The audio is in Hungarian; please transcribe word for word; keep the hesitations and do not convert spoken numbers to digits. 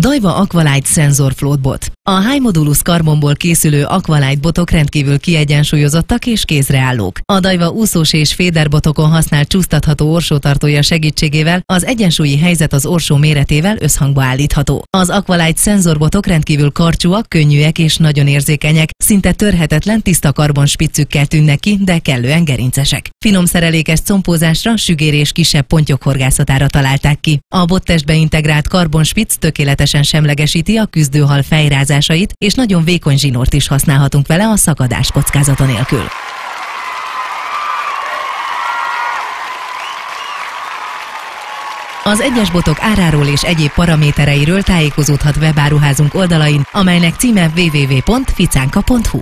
Daiwa Aqualite Sensor Float Bot. A high modulus karbonból készülő Aqualite botok rendkívül kiegyensúlyozottak és kézreállók. A Daiwa úszós és féderbotokon használt csúsztatható orsótartója segítségével az egyensúlyi helyzet az orsó méretével összhangba állítható. Az Aqualite szenzorbotok rendkívül karcsúak, könnyűek és nagyon érzékenyek, szinte törhetetlen tiszta karbonspiccükkel tűnnek ki, de kellően gerincesek. Finom szerelékes compózásra, sügér és kisebb pontyok horgászatára találták ki. A bottestbe integrált karbonspicc tökéletesen semlegesíti a küzdőhal fejrázását és nagyon vékony zsinort is használhatunk vele a szakadás kockázata nélkül. Az egyes botok áráról és egyéb paramétereiről tájékozódhat webáruházunk oldalain, amelynek címe double-u double-u double-u pont ficánka pont hu.